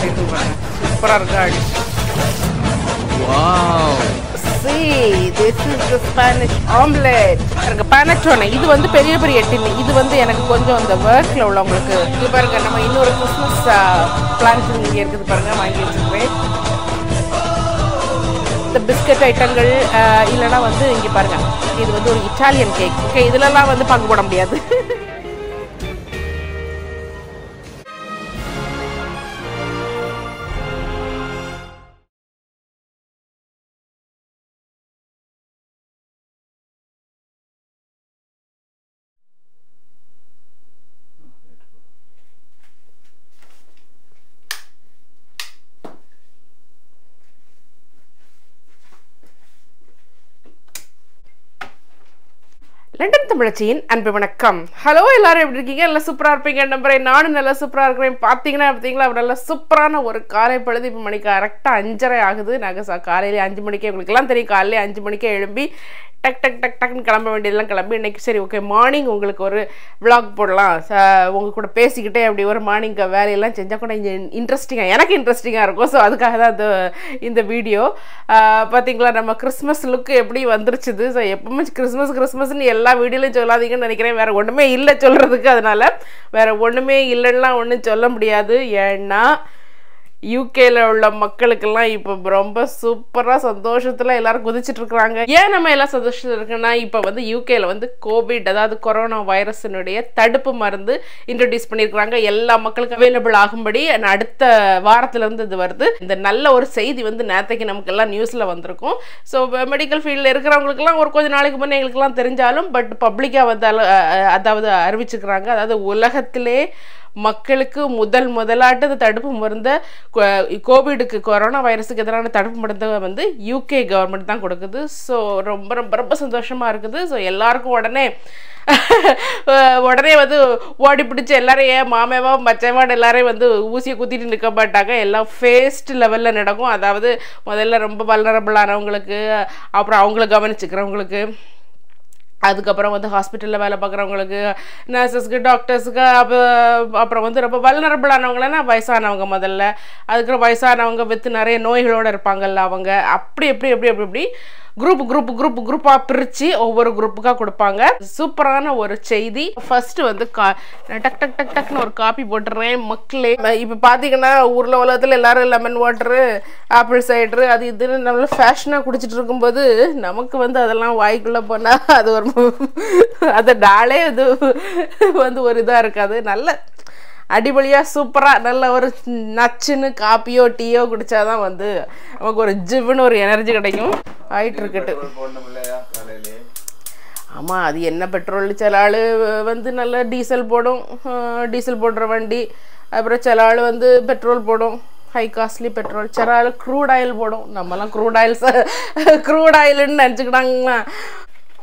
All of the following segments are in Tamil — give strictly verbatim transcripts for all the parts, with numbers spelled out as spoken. perfecto right. Para that. Wow. See, this is the Spanish omelette. Panettone. This is the very very This is the work. The biscuit item is an Italian cake. Okay, this is the London Tamilachin and Bivanakkam. Hello, everyone. If you are super happy, and number nine super happy, and partying, and everything, and super happy. One car is party. People money car. Correct, five hours. After that, Naga sir, car is five money. People clan three car is five money. Everybody, tuck tuck tuck tuck. And clan people dealing clan people. Next day, okay, morning. You guys will vlog. Podla. So, you guys will see today. Every one morning, very all. Change. You guys interesting. I am interesting. I am. So, that is the in the video. Particularly, our Christmas look. Everybody wonders. So, every Christmas, Christmas, and all. வீடியோல சொல்லாதீங்கன்னு நினைக்கிறேன் வேற ஒண்ணுமே இல்ல சொல்றதுக்கு அதனால வேற ஒண்ணுமே இல்லன்னா ஒண்ணும் சொல்ல முடியாது ஏன்னா U K ல உள்ள மக்களுக்கு எல்லாம் இப்ப ரொம்ப சூப்பரா சந்தோஷத்துல எல்லாரும் குதிச்சிட்டு இருக்காங்க. ஏன் நம்ம எல்லாம் சந்தோஷத்துல இருக்கேன்னா இப்ப வந்து U K ல வந்து கோவிட் அதாவது கொரோனா வைரஸ்னுடைய தடுப்பு மருந்து இன்ட்ரோ듀ஸ் பண்ணிருக்காங்க. எல்லா மக்களுக்கும் அவேலபிள் ஆகும்படி அடுத்த வாரத்துல இருந்து இது வருது. இந்த நல்ல ஒரு செய்தி வந்து நேத்துக்கு நமக்கு எல்லாம் நியூஸ்ல வந்திருக்கும். சோ மெடிக்கல் ஃபீல்ட்ல இருக்கறவங்களுக்கு எல்லாம் ஒரு கொஞ்ச நாளைக்கு முன்ன உங்களுக்கு எல்லாம் தெரிஞ்சாலும் பட் பப்ளிக்கா அதாவது அறிவிச்சிருக்காங்க. அதாவது உலகத்திலே மக்களுக்கு முதல் முதலாட்ட தடுப்பு மருந்து கோவிட்க்கு கொரோனா வைரஸ்க்கு எதிரான தடுப்பு மருந்து வந்து U K கவர்மெண்ட் தான் கொடுக்குது சோ ரொம்ப ரொம்ப ரொம்ப சந்தோஷமா இருக்குது சோ எல்லாருக்கும் உடனே உடனே வந்து ஓடி பிடிச்சு எல்லாரையும் மாமேவா மச்சைவாட எல்லாரையும் வந்து ஊசியை குத்திட்டு நிக்க மாட்டாங்க எல்லாம் ஃபேஸ்ட் லெவல்ல நடக்கும் அதாவது முதல்ல ரொம்ப வல்னரபிள் ஆனவங்களுக்கு அப்புறம் அவங்கள கவனிச்சுக்கிறவங்களுக்கு அதுக்கப்புறம் வந்து ஹாஸ்பிடல்ல வேலை பார்க்கறவங்களுக்கு நர்சஸ்க்கு டாக்டர்ஸ்க்கு அப்புறம் வந்து ரொம்ப வல்னரபிள் ஆனவங்கனா வயசானவங்க முதல்ல அதுக்கு வயசானவங்க வித் நிறைய நோய்களோட இருப்பாங்கல்ல அவங்க அப்படி எப்படி எப்படி எப்படி group group group group ஆ பிரிச்சி ஒவ்வொரு குரூப்புக்கா கொடுப்பாங்க சூப்பரான ஒரு செய்தி ஃபர்ஸ்ட் வந்து டக் டக் டக் டக்னு ஒரு காபி போட்றேன் மக்களே இப்போ பாத்தீங்கன்னா ஊர்ல உலகத்துல எல்லாரும் லெமன் வாட்டர் ஆப்பிள் சைடர் அது இது நம்ம ஃபேஷனா குடிச்சிட்டு இருக்கும்போது நமக்கு வந்து அதெல்லாம் வாய்க்குள்ள போனா அது ஒரு அத டாலே அது வந்து ஒரு இதா இருக்காது நல்ல அடிபளியா சூப்பரா நல்ல ஒரு நச்சுன்னு காப்பியோ டீயோ குடிச்சாதான் வந்து நமக்கு ஒரு ஜிவ்னு ஒரு எனர்ஜி கிடைக்கும் ஆயிட்டு இருக்கட்டு ஆமா அது என்ன பெட்ரோல் செலாளு வந்து நல்ல டீசல் போடும் டீசல் போடுற வண்டி அப்புறம் செலாளு வந்து பெட்ரோல் போடும் ஹை காஸ்ட்லி பெட்ரோல் செலாளு க்ரூட் ஆயில் போடும் நம்மலாம் க்ரூட் ஆயில் க்ரூட் ஆயில்னு நினைச்சுக்கிட்டாங்களா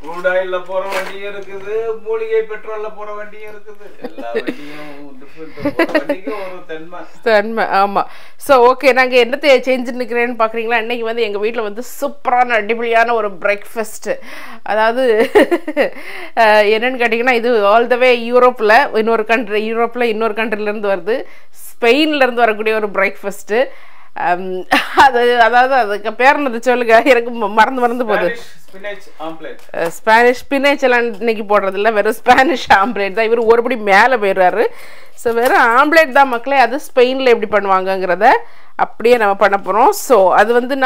Crude oil la pora vandi irukudhu mooligai petrol la pora vandi irukudhu ella vandiyum different vandiyum oru thanma thanma ama so okay naanga enna change nikiren paakringala anniki vandu enga veetla vandu superana adipiliyana oru breakfast adhaadu enna katingna idu all the way europe la innoru country europe la innoru country la irundhu varudhu spain la irundhu varakudiya oru breakfast Um, that's the pair of the Cholga here. Spinach omelette. Spanish spinach and Niki Porta, the level Spanish omelette. They were worried malabar. So, where omelette the Maclay, other Spain lived upon Wanganga, Apria and Panaporo. So, other than the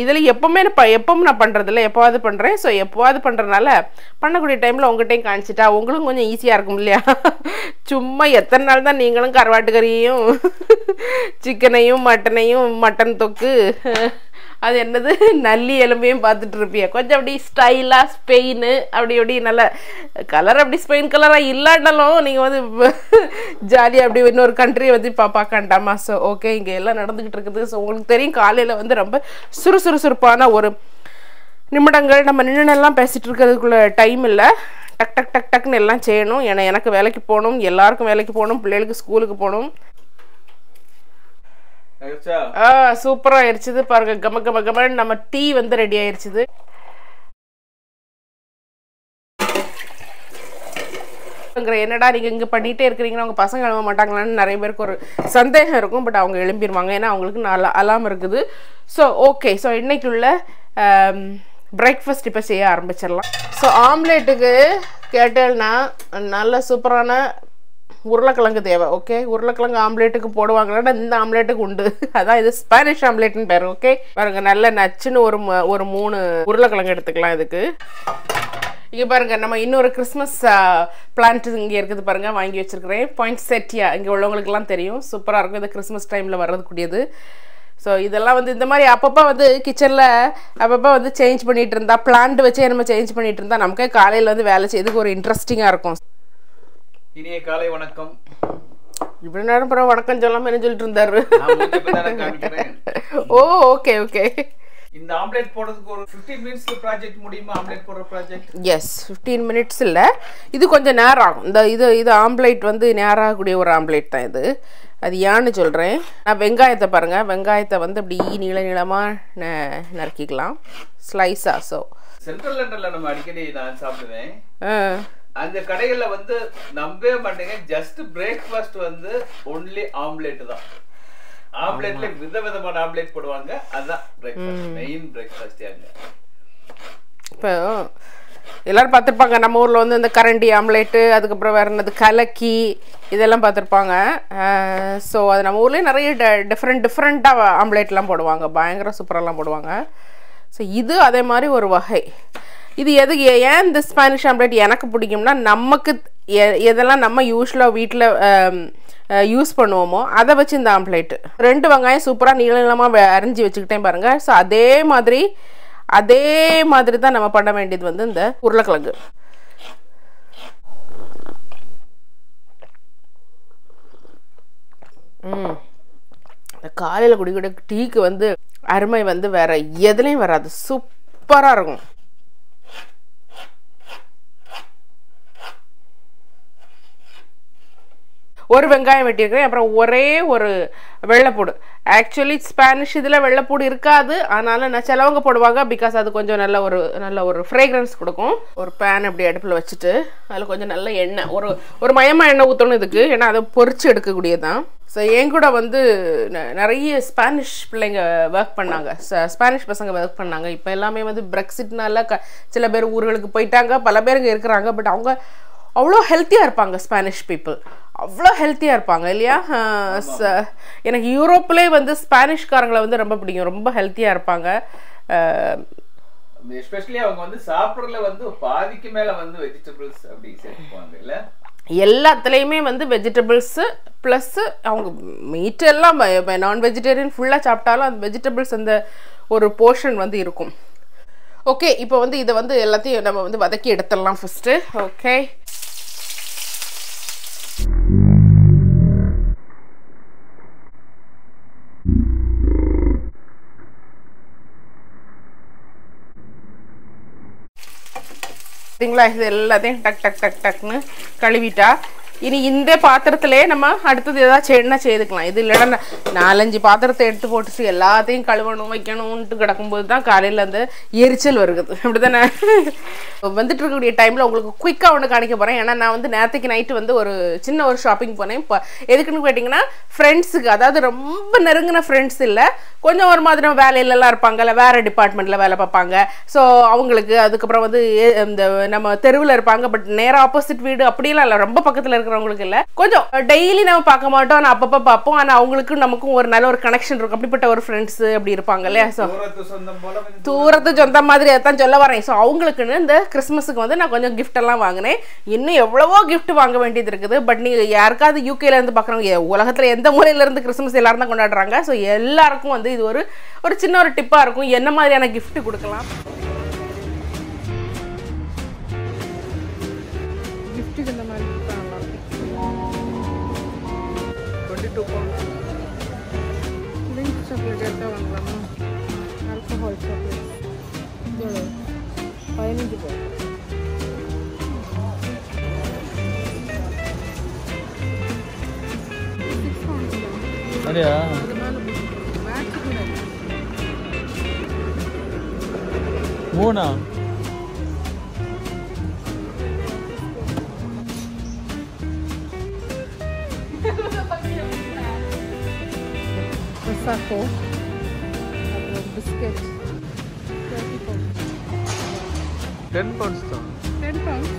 either Yapome, Yapomna Pandra, the Lepa the Pandre, so Yapa the Pandranala. Panakuri time longer take Anchita, Unglung easy argumlia. Chuma Yatanal than England Carvatagarium, Chickenayum, Matanayum, Matan Toku. அது என்னது நல்லி எலும்பையும் பார்த்துட்டு இருப்பியா கொஞ்சம் அப்படி ஸ்டைலா ஸ்பெயின் அப்படி அப்படி நல்ல கலர் அப்படி ஸ்பெயின் கலரா இல்லன்னாலும் நீங்க வந்து ஜாலியா அப்படி இன்னொரு कंट्री வந்து பாப்பாக்கண்டாமா சோ ஓகே இங்க எல்லாம் நடந்துக்கிட்டு இருக்குது சோ உங்களுக்கு தெரியும் காலையில வந்து ரொம்ப சுறுசுறுசுறுப்பான ஒரு நிமிடங்கள் நம்ம நின்னெல்லாம் பேசிட்டு இருக்கிறதுக்குள்ள டைம் இல்ல டக் டக் டக் டக்னு எல்லாம் செய்யணும் ஏனா எனக்கு வேலைக்கு போணும் எல்லாருக்கும் வேலைக்கு போணும் பிள்ளைகளுக்கு ஸ்கூலுக்கு போணும் Ah, super ஆயிருச்சுது பாருங்க கம கம கமன்னு நம்ம டீ வந்து ரெடி ஆயிருச்சுது என்னடா நீங்க இங்க பண்ணிட்டே இருக்கீங்க அவங்க பசங்க எழும்ப மாட்டாங்களான்னு நிறைய பேருக்கு ஒரு சந்தேகம் இருக்கும் பட் அவங்க எழும்பிடுவாங்க ஏனா அவங்களுக்கு அலாரம் இருக்குது சோ ஓகே சோ இன்னைக்குள்ள பிரேக்பாஸ்ட் இப்ப செய்ய ஆரம்பிச்சிரலாம் சோ ஆம்லெட்டுக்கு கேட்டேன்னா நல்ல சூப்பரான உருளைக்கிழங்கு தேவை ஓகே உருளைக்கிழங்கு ஆம்லேட்டுக்கு போடுவாங்களாடா இந்த ஆம்லேட்டுக்கு உண்டு அதான் இது ஸ்பானிஷ் ஆம்லேட்னு பேர் ஓகே பாருங்க நல்ல நச்சுன்னு ஒரு ஒரு மூணு உருளைக்கிழங்கு எடுத்துக்கலாம் இதுக்கு இங்க பாருங்க நம்ம இன்னொரு கிறிஸ்மஸ் பிளான்ட் இங்க இருக்குது பாருங்க வாங்கி வச்சிருக்கிறேன் பாயின்செட்டியா இங்க உள்ளவங்களுக்கு எல்லாம் தெரியும் சூப்பரா இருக்கும் இது கிறிஸ்மஸ் டைம்ல வரதுக்கூடியது சோ இதெல்லாம் வந்து இந்த மாதிரி அப்பப்ப வந்து கிச்சன்ல அப்பப்ப வந்து சேஞ்ச் பண்ணிட்டு இருந்தா பிளான்ட் வச்சே நம்ம சேஞ்ச் பண்ணிட்டு இருந்தா நமக்கே காலையில வந்து வேலை செய்யதுக்கு ஒரு இன்ட்ரஸ்டிங்கா இருக்கும் இனிய காலை வணக்கம் இவ்வளவு நேரம் பரவ வணக்கம் சொல்லாம என்ன சொல்லிட்டு இருந்தாரு நான் மூஞ்சி பதான காமிக்கிறேன் ஓ ஓகே ஓகே இந்த ஆம்லெட் போடுறதுக்கு ஒரு fifteen மினிட்ஸ்ல ப்ராஜெக்ட் முடியுமா ஆம்லெட் போடுற ப்ராஜெக்ட் எஸ் fifteen மினிட்ஸ் இல்ல இது கொஞ்சம் நேரம் ஆகும் இந்த இது இது ஆம்லெட் வந்து நேரா கூடிய ஒரு ஆம்லெட் தான் இது அது ஏன்னு சொல்றேன் நான் வெங்காயத்தை பாருங்க வெங்காயத்தை வந்து அப்படியே நீள நீளமா நறுக்கிக்கலாம் ஸ்லைஸா சோ சென்ட்ரல் லண்டன்ல நம்ம அடிக்கடி நான் சாப்பிடுவேன் அந்த கடையில வந்து நம்பவே மாட்டீங்க ஜஸ்ட் பிரேக்பாஸ்ட் வந்து only ஆம்லெட் தான் ஆம்லெட்ல விதவிதமான ஆம்லெட் போடுவாங்க அதான் பிரேக்பாஸ்ட் மெயின் பிரேக்பாஸ்ட் ஆங்க இப்போ எல்லாரும் பார்த்திருப்பாங்க நம்ம ஊர்ல வந்து இந்த கரண்டி ஆம்லெட் அதுக்கு அப்புறம் வேற என்னது கலக்கி இதெல்லாம் பார்த்திருப்பாங்க சோ அது நம்ம ஊர்லயே நிறைய டிஃபரண்ட் டிஃபரண்டா ஆம்லெட்லாம் போடுவாங்க பயங்கர சூப்பராலாம் போடுவாங்க சோ இது அதே மாதிரி ஒரு வகை இது எது ஏன் இந்த ஸ்பானிஷ் ஆம்லெட் எனக்கு பிடிக்கும்னா நமக்கு எதெல்லாம் நம்ம யூஸ்வலாக வீட்டில் யூஸ் பண்ணுவோமோ அதை வச்சு இந்த ஆம்ப்ளேட்டு ரெண்டு வெங்காயம் சூப்பராக நீள நீளமாக அரைஞ்சி வச்சுக்கிட்டேன் பாருங்கள் ஸோ அதே மாதிரி அதே மாதிரி தான் நம்ம பண்ண வேண்டியது வந்து இந்த உருளைக்கிழங்கு ம் இந்த காலையில் குடிக்கிற டீக்கு வந்து அருமை வந்து வேறு எதுலேயும் வராது சூப்பராக இருக்கும் ஒரு வெங்காயம் வெட்டியிருக்கிறேன் அப்புறம் ஒரே ஒரு வெள்ளைப்பூடு ஆக்சுவலி ஸ்பானிஷ் இதில் வெள்ளைப்பூடு இருக்காது ஆனாலும் நான் சிலவங்க போடுவாங்க பிகாஸ் அது கொஞ்சம் நல்ல ஒரு நல்ல ஒரு ஃப்ரேக்ரன்ஸ் கொடுக்கும் ஒரு பேன் அப்படி அடுப்பில் வச்சுட்டு அதில் கொஞ்சம் நல்ல எண்ணெய் ஒரு ஒரு மயமாக எண்ணெய் ஊற்றணும் இதுக்கு ஏன்னா அதை பொறிச்சு எடுக்கக்கூடியதான் ஸோ என் கூட வந்து நிறைய ஸ்பானிஷ் பிள்ளைங்க ஒர்க் பண்ணாங்க ஸ்பானிஷ் பசங்க ஒர்க் பண்ணாங்க இப்போ எல்லாமே வந்து பிரெக்சிட்னால க சில பேர் ஊர்களுக்கு போயிட்டாங்க பல பேருங்க இருக்கிறாங்க பட் அவங்க அவ்வளோ ஹெல்த்தியாக இருப்பாங்க ஸ்பானிஷ் பீப்புள் அவ்வளோ ஹெல்த்தியாக இருப்பாங்க இல்லையா எனக்கு யூரோப்லேயே வந்து ஸ்பானிஷ்காரங்களை வந்து ரொம்ப பிடிக்கும் ரொம்ப ஹெல்த்தியாக இருப்பாங்க எஸ்பெஷலி அவங்க வந்து சாப்பிட்றதுல வந்து பாதிக்கு மேலே வந்து வெஜிடபிள்ஸ் அப்படி சேர்த்துப்பாங்க இல்லை எல்லாத்துலேயுமே வந்து வெஜிடபிள்ஸு ப்ளஸ்ஸு அவங்க மீட் எல்லாம் நான் வெஜிடேரியன் ஃபுல்லாக சாப்பிட்டாலும் அந்த வெஜிடபிள்ஸ் அந்த ஒரு போர்ஷன் வந்து இருக்கும் ஓகே இப்போ வந்து இதை வந்து எல்லாத்தையும் நம்ம வந்து வதக்கி எடுத்துடலாம் ஃபஸ்ட்டு ஓகே பார்த்தீங்களா இது எல்லாத்தையும் டக் டக் டக் டக்னு கழுவிட்டா இனி இந்த பாத்திரத்திலே நம்ம அடுத்தது ஏதாவது செய்யணும்னா செய்துக்கலாம் இது இல்லைன்னா நாலஞ்சு பாத்திரத்தை எடுத்து போட்டுச்சு எல்லாத்தையும் கழுவணும் வைக்கணும்ன்ட்டு கிடக்கும்போது தான் காலையில் அந்த எரிச்சல் வருகிறது அப்படி தானே வந்துட்டு இருக்கக்கூடிய டைமில் உங்களுக்கு குயிக்காக ஒன்று காணிக்க போகிறேன் ஏன்னா நான் வந்து நேற்றுக்கு நைட்டு வந்து ஒரு சின்ன ஒரு ஷாப்பிங் போனேன் இப்போ எதுக்குன்னு கேட்டிங்கன்னா ஃப்ரெண்ட்ஸுக்கு அதாவது ரொம்ப நெருங்கின ஃப்ரெண்ட்ஸ் இல்லை கொஞ்சம் ஒரு மாதிரி நம்ம வேலையிலலாம் இருப்பாங்க இல்லை வேறு டிபார்ட்மெண்ட்டில் வேலை பார்ப்பாங்க ஸோ அவங்களுக்கு அதுக்கப்புறம் வந்து இந்த நம்ம தெருவில் இருப்பாங்க பட் நேராக ஆப்போசிட் வீடு அப்படிலாம் இல்லை ரொம்ப பக்கத்தில் இருக்கிறவங்களுக்கு இல்லை கொஞ்சம் டெய்லி நம்ம பார்க்க மாட்டோம் ஆனால் அப்பப்போ பார்ப்போம் ஆனால் அவங்களுக்கும் நமக்கும் ஒரு நல்ல ஒரு கனெக்ஷன் இருக்கும் அப்படிப்பட்ட ஒரு ஃப்ரெண்ட்ஸ் அப்படி இருப்பாங்க இல்லையா ஸோ தூரத்து சொந்த மாதிரி அதான் சொல்ல வரேன் ஸோ அவங்களுக்குன்னு இந்த கிறிஸ்மஸுக்கு வந்து நான் கொஞ்சம் கிஃப்டெல்லாம் வாங்கினேன் இன்னும் எவ்வளவோ கிஃப்ட் வாங்க வேண்டியது இருக்குது பட் நீங்கள் யாருக்காவது யூகேலேருந்து பார்க்குறவங்க உலகத்தில் எந்த மூலையிலேருந்து கிறிஸ்மஸ் எல்லாரும் தான் கொண்டாடுறாங்க ஸோ எல்லாருக்கும் வந்து இது ஒரு ஒரு சின்ன ஒரு டிப்பாக இருக்கும் என்ன மாதிரியான கிஃப்ட் கொடுக்கலாம் கிஃப்ட்டுக்கு இந்த மாதிரி இருபத்தி இரண்டு பவுண்ட் லிங்க் சாக்லேட் எடுத்தால் வாங்கலாமா ஆல்கஹால் சாக்லேட் பதினஞ்சு பவுண்ட் அப்படியா மூணா saco and one biscuit. thirty pounds. ten pounds though. ten pounds.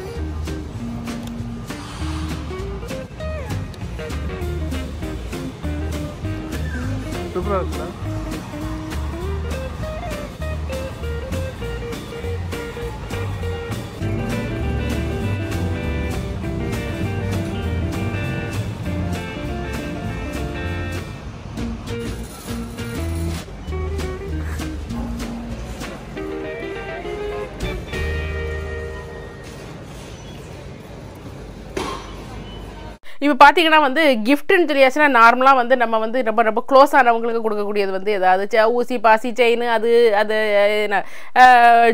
Super na? If you have a gift, you can use a close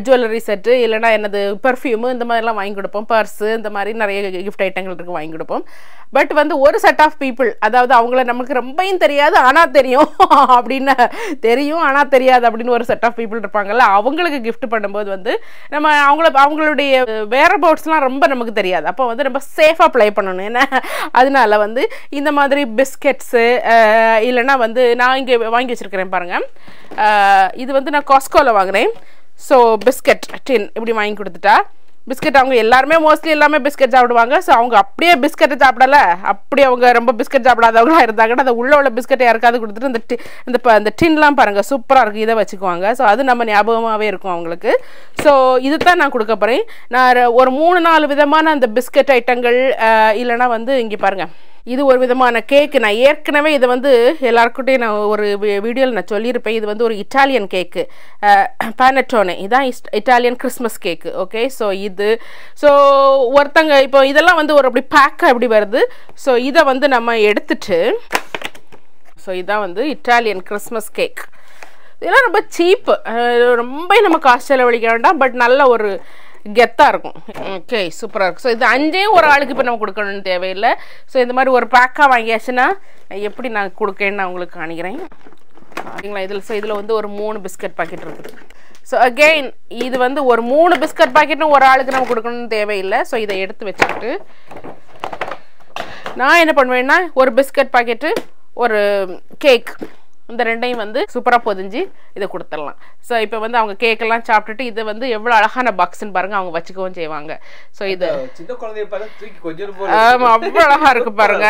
jewelry set, perfume, purse, gift item. But one set of people, that's why we don't know a set of people. They gift to whereabouts. We safe apply. அதனால வந்து இந்த மாதிரி பிஸ்கட்ஸ் இல்லனா வந்து நான் இங்க வாங்கி வச்சிருக்கேன் பாருங்க இது வந்து நான் காஸ்கோல வாங்குனேன் சோ பிஸ்கட் ten இப்படி வாங்கி கொடுத்துட்டா பிஸ்கட் அவங்க எல்லாரும் मोस्टली எல்லாமே பிஸ்கட் சாப்பிடுவாங்க சோ அவங்க அப்படியே பிஸ்கட் சாப்பிடல அப்படியே அவங்க ரொம்ப பிஸ்கட் சாப்பிடாதவங்களா இருந்தாங்கனா அந்த உள்ள உள்ள பிஸ்கட் யாருக்காவது கொடுத்துட்டு அந்த இந்த அந்த டின்லாம் பாருங்க சூப்பரா இருக்கு இத வெச்சுக்குவாங்க சோ அது நம்ம ஞாபகமாவே இருக்கும் அவங்களுக்கு சோ இது தான் நான் கொடுக்க போறேன் நான் ஒரு மூணு நாலு விதமான அந்த பிஸ்கட் ஐட்டங்கள் இல்லனா வந்து இங்க பாருங்க இது ஒரு விதமான கேக் நான் ஏற்கனவே இது வந்து எல்லார்கிட்டயும் நான் ஒரு வீடியோல நான் சொல்லிருப்பேன் இது வந்து ஒரு இத்தாலியன் கேக் Panettone இதான் Italian Christmas cake okay so இது சோ ஒருத்தங்க இப்போ இதெல்லாம் வந்து ஒரு அப்படி பேக் அப்படி வருது சோ இத வந்து நம்ம எடுத்துட்டு சோ இதான் வந்து இத்தாலியன் கிறிஸ்மஸ் கேக் இதெல்லாம் ரொம்ப cheap ரொம்ப நம்ம காசு செலவழிக்க வேண்டாம் பட் நல்ல ஒரு Get okay, super. So, the Anjay or Alkipan could come in the avail. So, in the matter were Paka, I guess, and you put in a Kurkan Anglicani. I think I will say the one moon biscuit packet. So, again, either one the moon biscuit packet or Alkan could come in the avail. So, either eighth which now in a panvena or biscuit packet or cake. இந்த ரெண்டையும் வந்து சூப்பரா பொதிஞ்சி இத கொடுத்துறலாம் சோ இப்போ வந்து அவங்க கேக் எல்லாம் சாப்பிட்டுட்டு இது வந்து எவ்வளவு அழகான பாக்ஸ்னு பாருங்க அவங்க வச்சுக்கவும் செய்வாங்க சோ இது சின்ன குழந்தையை பாரு தூக்கி கொஞ்சம் போல ஆமா அவ்வளவு அழகா இருக்கு பாருங்க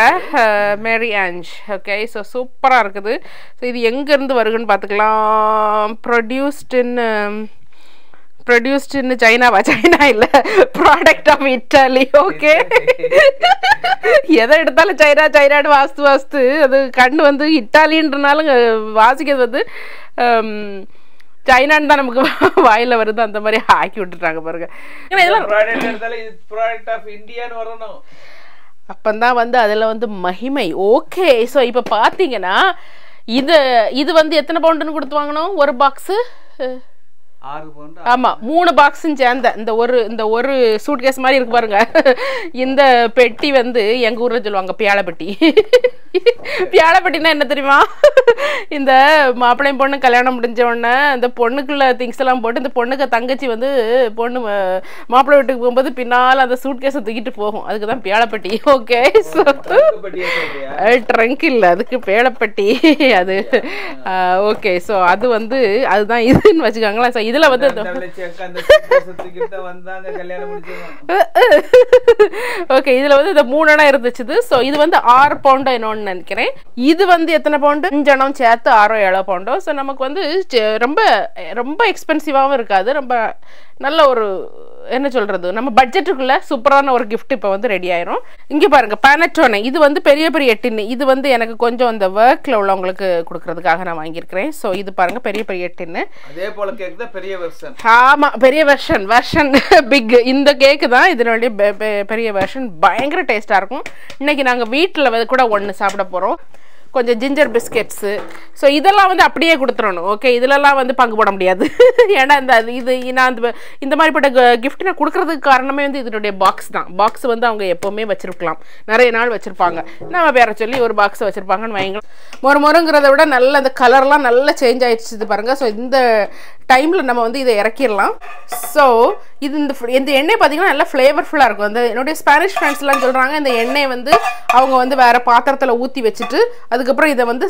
மேரி ஆஞ்ச் ஓகே சோ சூப்பரா இருக்குது சோ இது எங்க இருந்து வருதுன்னு பாத்துக்கலாம் produced in produced in China va China illa product of Italy okay edha eduthal China China nu vastu vastu adu kandu vandu Italy nrnalum vaasikadhu vandu China nda namakku vaayila varudha andha mari haaki vittutraanga parunga idella product eduthal is product of India nu varano appanda vandu adella vandu mahimai okay so ipo paathinga na idu idu vandu ethana pound nu kuduthu vaanganum or box Ama, moon box in Janda, and the word the word suitcase Maria Burga in the petty when the Yangura Jelanga Piala Patti Piala Patina and the Rima in the Marple Pona Kalanam Jona, the Ponacula things along bottom, the Ponaca Tangachi, and the Pon Marple to Bumba the Pinal and the suitcase of the Git for Piala Patti. Okay, so Tranquilla, the Piala Patti. Okay, so other one the Alda is in Vajangla. இதெல்லாம் வந்து அந்த சர்டிபிகேட் வந்தாங்க கல்யாணம் முடிச்சோம் ஓகே இதுல வந்து இந்த மூணு அணை இருந்துச்சு சோ இது வந்து six பவுண்ட் என்னன்னு நினைக்கிறேன் இது வந்து எத்தனை பவுண்ட் அஞ்சணம் சேர்த்து six seven பவுண்ட் சோ நமக்கு வந்து ரொம்ப ரொம்ப எக்ஸ்பென்சிவாவும் இருக்காது ரொம்ப நல்ல ஒரு என்ன சொல்றது நம்ம பட்ஜெட்டுக்குள்ள சூப்பரான ஒரு gift இப்ப வந்து ரெடி ஆயிரும் இங்க பாருங்க Panettone இது வந்து பெரிய பெரிய டின் இது வந்து எனக்கு கொஞ்சம் அந்த வர்க்ல உள்ளவங்களுக்கு கொடுக்கிறதுக்காக நான் வாங்கி இருக்கேன் சோ இது பாருங்க பெரிய பெரிய டின் அதே போல கேக் தான் பெரிய வெர்ஷன் ஆமா பெரிய வெர்ஷன் வெர்ஷன் பிக் இந்த கேக் தான் இதனுடைய பெரிய வெர்ஷன் பயங்கர டேஸ்டா இருக்கும் இன்னைக்கு நாங்க வீட்ல கூட ஒன்னு சாப்பிட போறோம் கொஞ்சம் ginger biscuits சோ இதெல்லாம் வந்து அப்படியே கொடுத்துறணும் ஓகே இதெல்லாம் வந்து பங்கு போட முடியாது ஏன்னா இந்த இது நான் இந்த மாதிரிப்பட்ட gift நான் கொடுக்கிறதுக்கு காரணமே வந்து இதனுடைய box தான் box வந்து அவங்க எப்பவுமே வச்சிருக்கலாம் நிறைய நாள் வச்சிருப்பாங்க நாம வேற சொல்லி ஒரு box வச்சிருப்பாங்கன்னு வைங்க மொறு மொறுங்கறத விட நல்ல அந்த கலர்லாம் நல்ல சேஞ்ச் ஆயிடுச்சு இது பாருங்க சோ இந்த டைம்ல நம்ம வந்து இத இறக்கிரலாம் சோ இது இந்த எண்ணெய் பாத்தீங்கன்னா நல்ல फ्लेவர்ஃபுல்லா இருக்கும் அந்த என்னோட ஸ்பானிஷ் फ्रेंड्सலாம் சொல்றாங்க இந்த எண்ணெய் வந்து அவங்க வந்து வேற பாத்திரத்துல ஊத்தி வெச்சிட்டு அது அதுக்கப்புறம் இத வந்து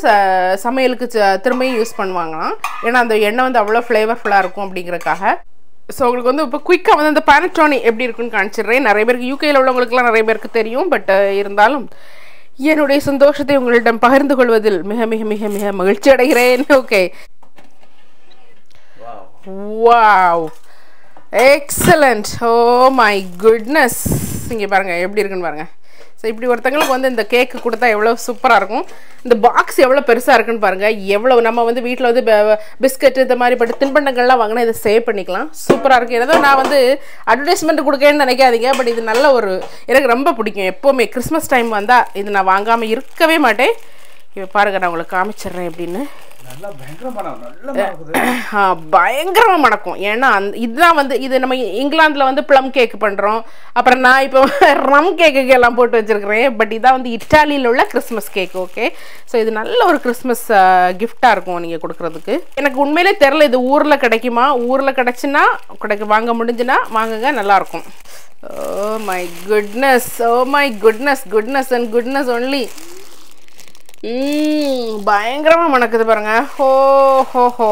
சமையலுக்கு திரும்ப யூஸ் பண்ணுவாங்கலாம் ஏனா அந்த எண்ணெய் வந்து அவ்வளவு ஃப்ளேவர்ஃபுல்லா இருக்கும் அப்படிங்கறதுக்காக சோ உங்களுக்கு வந்து இப்ப குயிக்கா வந்து அந்த Panettone எப்படி இருக்குன்னு காண்பிச்சறேன் நிறைய பேருக்கு U K ல உள்ளவங்களுக்குலாம் நிறைய பேருக்கு தெரியும் பட் இருந்தாலும் என்னுடைய சந்தோஷத்தை உங்களிடம் பகிர்ந்து கொள்வதில் மிக மிக மிக மிக மகிழ்ச்சி அடைகிறேன் okay Wow! Excellent! Oh my goodness! இங்க பாருங்க எப்படி இருக்குன்னு பாருங்க. சோ இப்படி ஒருத்தங்களுக்கு வந்து இந்த கேக் கொடுத்தா எவ்வளவு சூப்பரா இருக்கும். இந்த பாக்ஸ் எவ்வளவு பெருசா இருக்குன்னு பாருங்க. எவ்வளவு நம்ம வந்து வீட்ல வந்து பிஸ்கட் இந்த மாதிரி பட்டு தின்பண்டங்கள்லாம் வாங்குனா இத சேவ் பண்ணிக்கலாம். சூப்பரா இருக்கு. ஏதோ நான் வந்து அட்வர்டைஸ்மென்ட் கொடுக்கேன்னு நினைக்காதீங்க. பட் இது நல்ல ஒரு எனக்கு ரொம்ப பிடிக்கும். எப்பவுமே கிறிஸ்மஸ் டைம் வந்தா இது நான் வாங்காம இருக்கவே மாட்டேன். இவ பாருங்க நான் உங்களுக்கு காமிச்சறேன் எப்படின்னு. நல்லா பயங்கரமா நல்லா மணக்குது. ஆ பயங்கரமா மணக்கும். ஏன்னா இதுதான் வந்து இது நம்ம இங்கிலாந்துல வந்து ப்ளம் கேக் பண்றோம். அப்புறம் நான் இப்போ ரம் கேக்குக்கு எல்லாம் போட்டு வச்சிருக்கேன். பட் இதான் வந்து இத்தாலியில உள்ள கிறிஸ்மஸ் கேக் ஓகே. சோ இது நல்ல ஒரு கிறிஸ்மஸ் gift-ஆ இருக்கும் நீங்க கொடுக்கிறதுக்கு. எனக்கு உண்மையிலே தெரியல இது ஊர்ல கிடைக்குமா? ஊர்ல கிடைச்சினா கடைக்கு வாங்க முடிஞ்சினா வாங்குங்க நல்லா இருக்கும். Oh my goodness. Oh my goodness. Goodness and goodness only. ம் பயங்கரமா மணக்குது பாருங்க ஹோ ஹோ ஹோ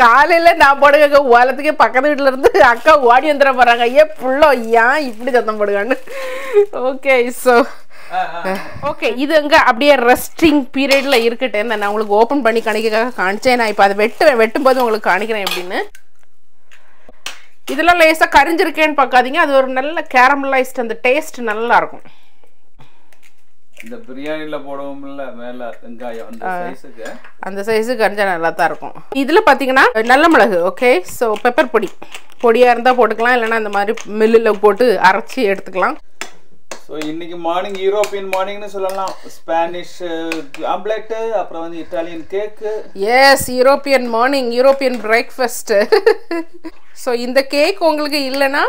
காலையில நான் போடுங்க ஓலத்துக்கே பக்கத்து வீட்டுல இருந்து அக்கா ஓடி வந்துட போறாங்க ஏ புள்ளோ ஏன் இப்படி சத்தம் போடுகான்னு ஓகே சோ ஓகே இது அங்க அப்படியே ரெஸ்டிங் பீரியட்ல இருக்கட்டே நான் உங்களுக்கு ஓபன் பண்ணி காணிக்கக்காக காமிச்சேன் நான் இப்போ அதை வெட்டுவேன் வெட்டும்போது உங்களுக்கு காணிக்கிறேன் அப்படின்னு இதெல்லாம் லேசா கரிஞ்சிருக்கேன்னு பார்க்காதீங்க அது ஒரு நல்ல கேரமலைஸ்ட் அந்த டேஸ்ட் நல்லா இருக்கும் இந்த பிரியாணில போடுவோம்ல மேல வெங்காயம் அந்த சைஸ்க்கு அந்த சைஸ்க்கு கஞ்சா நல்லா தான் இருக்கும் இதுல பாத்தீங்கன்னா நல்ல மிளகு ஓகே சோ பெப்பர் பொடி பொடியா இருந்தா போட்டுக்கலாம் இல்லனா அந்த மாதிரி மில்லுல போட்டு அரைச்சி எடுத்துக்கலாம் சோ இன்னைக்கு மார்னிங் யூரோப்பியன் மார்னிங்னு சொல்லலாம் ஸ்பானிஷ் ஆம்லெட் அப்புறம் வந்து Italian cake yes European morning European breakfast so இந்த கேக் உங்களுக்கு இல்லனா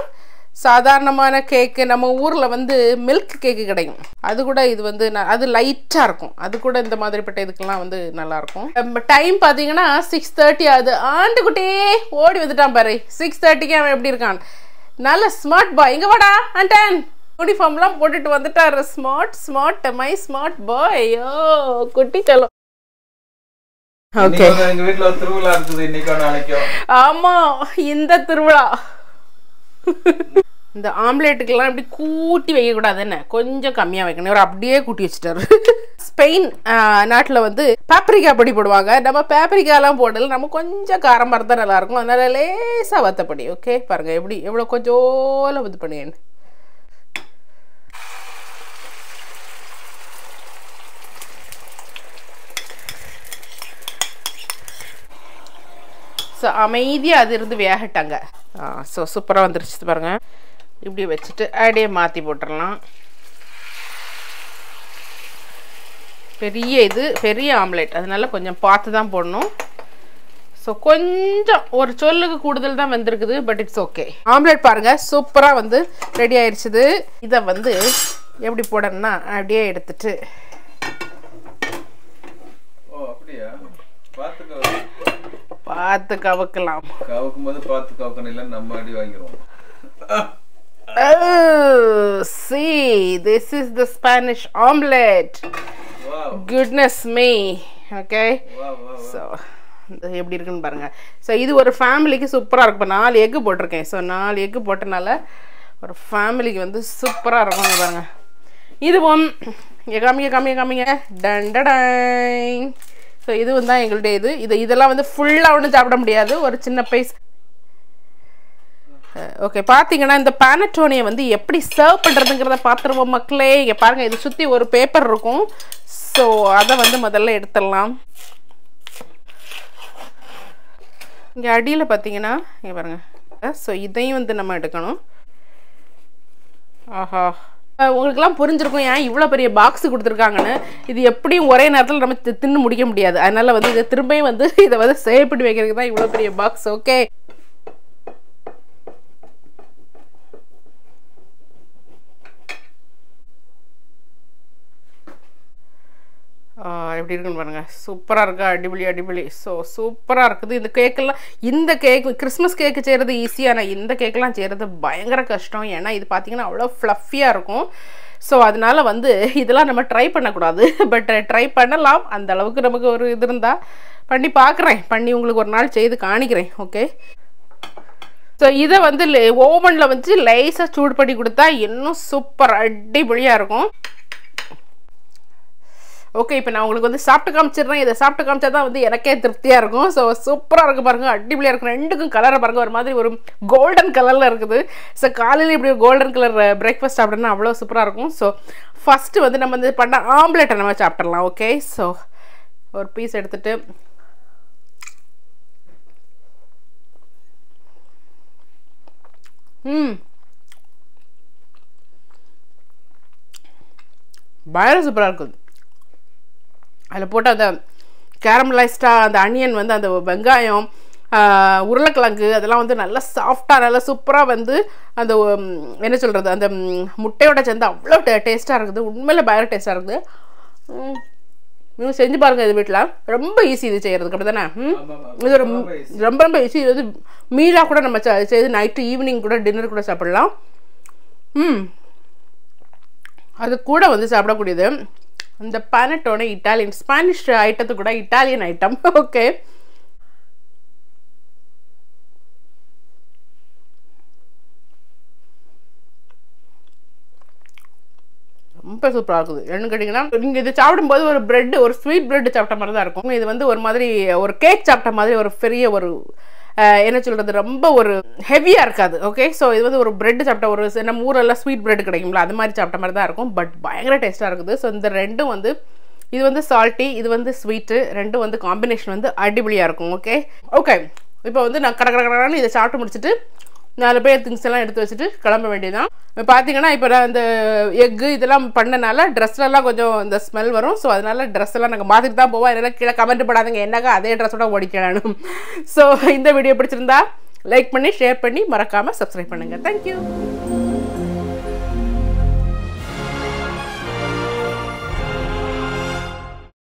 சாதாரணமான கேக்கு நம்ம ஊர்ல வந்து மில்க் கேக்கு கிடைக்கும் அது கூட இது வந்து அது லைட்டா இருக்கும் அது கூட இந்த மாதிரிப்பட்ட இதுக்கெல்லாம் வந்து நல்லா இருக்கும் டைம் பாத்தீங்கன்னா சிக்ஸ் தேர்ட்டி ஆகுது ஆண்டுக்குட்டே ஓடி வந்துட்டான் பாரு சிக்ஸ் தேர்ட்டிக்கு அவன் எப்படி இருக்கான் நல்ல ஸ்மார்ட் பாய் இங்க வாடா ஆண்டன் யூனிஃபார்ம்லாம் போட்டுட்டு வந்துட்டாரு smart smart my smart boy oh குட்டி செல்லம் ஓகே எங்க வீட்ல திருவிழா இருக்குது இன்னைக்கு நாளைக்கு ஆமா இந்த திருவிழா இந்த ஆம்லேட்டுக்கெல்லாம் இப்படி கூட்டி வைக்கக்கூடாது என்ன கொஞ்சம் கம்மியாக வைக்கணும் ஒரு அப்படியே கூட்டி வச்சுட்டாரு ஸ்பெயின் நாட்டில் வந்து பேப்ரிக்கா பொடி போடுவாங்க நம்ம பேப்ரிக்காலாம் போடல நம்ம கொஞ்சம் காரமாக இருந்தால் நல்லாயிருக்கும் அதனால லேசாக வத்தப்படி ஓகே பாருங்கள் எப்படி எவ்வளோ கொஞ்சோல இது பண்ணுங்க ஸோ அமைதியாக அது இருந்து வேகட்டாங்க ஆ ஸோ சூப்பராக வந்துருச்சு பாருங்க இப்படி வச்சுட்டு அப்படியே மாற்றி போட்டுடலாம் பெரிய இது பெரிய ஆம்லேட் அதனால கொஞ்சம் பார்த்து தான் போடணும் ஸோ கொஞ்சம் ஒரு சொல்லுக்கு கூடுதல் தான் வந்திருக்குது பட் இட்ஸ் ஓகே ஆம்லேட் பாருங்கள் சூப்பராக வந்து ரெடி ஆயிடுச்சுது இதை வந்து எப்படி போடணும்னா அப்படியே எடுத்துட்டு ஓ அப்படியா பார்த்துக்க பார்த்து கவக்கலாம் கவக்கும் போது பார்த்து கவக்கணும் இல்ல நம்ம அடி வாங்குறோம் see this is the Spanish omelette wow goodness me okay wow, wow, wow. so இது எப்படி இருக்குன்னு பாருங்க சோ இது ஒரு ஃபேமிலிக்கு சூப்பரா இருக்கு நாலு எக் போட்டுர்க்கேன் சோ நாலு எக் போட்டனால ஒரு ஃபேமிலிக்கு வந்து சூப்பரா இருக்கும் பாருங்க இதுவும் கம்மியா கம்மியா கம்மியா டண்டடை ஸோ இதுவும் தான் எங்களுடைய இது இது இதெல்லாம் வந்து ஃபுல்லாக ஒன்றும் சாப்பிட முடியாது ஒரு சின்ன பைஸ் ஓகே பார்த்தீங்கன்னா இந்த Panettone வந்து எப்படி சர்வ் பண்ணுறதுங்கிறத பார்த்துருவோம் மக்களே இங்கே பாருங்கள் இது சுற்றி ஒரு பேப்பர் இருக்கும் ஸோ அதை வந்து முதல்ல எடுத்துடலாம் இங்கே அடியில் பார்த்தீங்கன்னா இங்கே பாருங்கள் ஸோ இதையும் வந்து நம்ம எடுக்கணும் ஆஹா உங்களுக்குலாம் புரிஞ்சிருக்கும் ஏன் இவ்வளோ பெரிய பாக்ஸ் கொடுத்துருக்காங்கன்னு இது எப்படியும் ஒரே நேரத்தில் நம்ம தின்னு முடிக்க முடியாது அதனால் வந்து இதை திரும்பியும் வந்து இதை வந்து சேவ் பண்ணி வைக்கிறதுக்கு தான் இவ்வளோ பெரிய பாக்ஸ் ஓகே எப்படி இருக்குன்னு பாருங்கள் சூப்பராக இருக்கா அடிபொலி அடிபொலி ஸோ சூப்பராக இருக்குது இந்த கேக்கெல்லாம் இந்த கேக் கிறிஸ்மஸ் கேக்கு செய்கிறது ஈஸியாக ஆனால் இந்த கேக்கெல்லாம் செய்கிறது பயங்கர கஷ்டம் ஏன்னா இது பார்த்தீங்கன்னா அவ்வளோ ஃப்ளஃபியாக இருக்கும் So adnala vandu idella nama try panna kudadu but try pannalam and alavukku namakku oru idrunda panni paakren panni ungalku oru naal seidu kaanikiren okay. So, this is the oven. This is the oven. This is super oven. Okay, now we will stop the camera. We will stop the camera. We will stop super camera. We will stop the golden color. So, we will golden color breakfast. So, first, we will stop the omelet. Okay, so, one piece. Hmm. Very super good. I put the caramelized the onion and the vengayam, uh, urulakilangu, adella vandu nalla soft ah nalla super ah vandu and enna solradhu and muttayoda senda avlo taste ah irukku unmele very taste ah irukku neenga senju paarenga idu veetla romba easy idu seiradhukku appadana idu romba romba easy idu meal ah kuda nama seidu night evening kuda dinner kuda saapidalaam hmm adu kuda vandu saapda kudiyadhu. And the panettone Italian Spanish item to kuda Italian item. Okay. Super super இருக்குது. என்ன கேட்டிங்கனா நீங்க இது சாப்பிடும்போது ஒரு bread ஒரு sweet bread சாப்பிட்ட மாதிரி தான் இருக்கும். இது வந்து ஒரு மாதிரி ஒரு கேக் சாப்பிட்ட மாதிரி ஒரு பெரிய ஒரு என்ன சொல்றது ரொம்ப ஒரு ஹெவியா இருக்காது. ஓகே சோ இது வந்து ஒரு bread சாப்பிட்ட ஒரு நம்ம ஊரல்ல sweet bread கிடைக்கும்ல அது மாதிரி சாப்பிட்ட மாதிரி தான் இருக்கும். பட் பயங்கர டேஸ்டா இருக்குது. சோ இந்த ரெண்டும் வந்து இது வந்து salty இது வந்து sweet ரெண்டும் வந்து காம்பினேஷன் வந்து அடிபளியா இருக்கும். ஓகே ஓகே இப்போ வந்து நான் கட கட கடன்னு இத சாப்பிட்டு முடிச்சிட்டு நாலு பேர் things எல்லாம் எடுத்து வச்சிட்டு கிளம்ப வேண்டியதான். பாத்தீங்கன்னா இப்போ அந்த எக் இதெல்லாம் பண்ணனால Dressல எல்லாம் கொஞ்சம் அந்த ஸ்மெல் வரும். சோ அதனால Dress எல்லாம் நாங்க மாத்திட்டு தான் போவோம். அதனால கீழ கமெண்ட் போடாதீங்க என்னங்க அதே Dressோட ஓடிக்கலாம்னு. சோ இந்த வீடியோ பிடிச்சிருந்தா லைக் பண்ணி ஷேர் பண்ணி மறக்காம Subscribe பண்ணுங்க. Thank you.